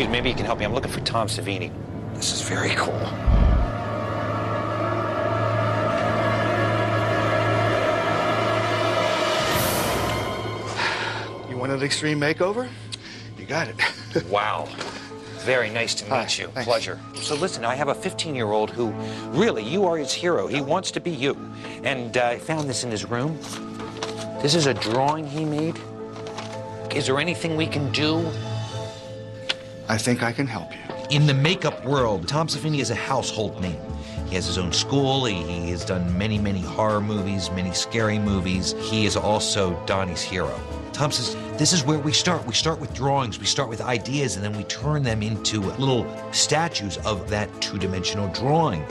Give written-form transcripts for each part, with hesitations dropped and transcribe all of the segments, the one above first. Excuse me, maybe you can help me. I'm looking for Tom Savini. This is very cool. You want an extreme makeover? You got it. Wow. Very nice to meet you. Thanks. Pleasure. So listen, I have a 15-year-old who, really, you are his hero. He wants to be you. And I found this in his room. This is a drawing he made. Is there anything we can do? I think I can help you. In the makeup world, Tom Savini is a household name. He has his own school. He has done many, many horror movies, many scary movies. He is also Donnie's hero. Tom says, this is where we start. We start with drawings, we start with ideas, and then we turn them into little statues of that two-dimensional drawing.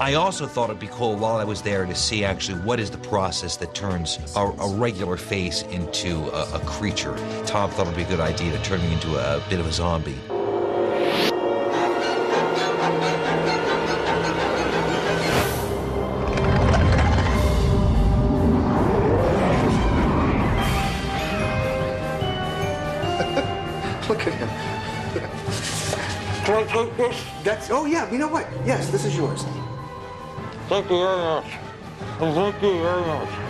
I also thought it'd be cool while I was there to see actually what is the process that turns a regular face into a creature. Tom thought it'd be a good idea to turn me into a bit of a zombie. Look at him. That's, oh yeah, you know what? Yes, this is yours. Thank you very much.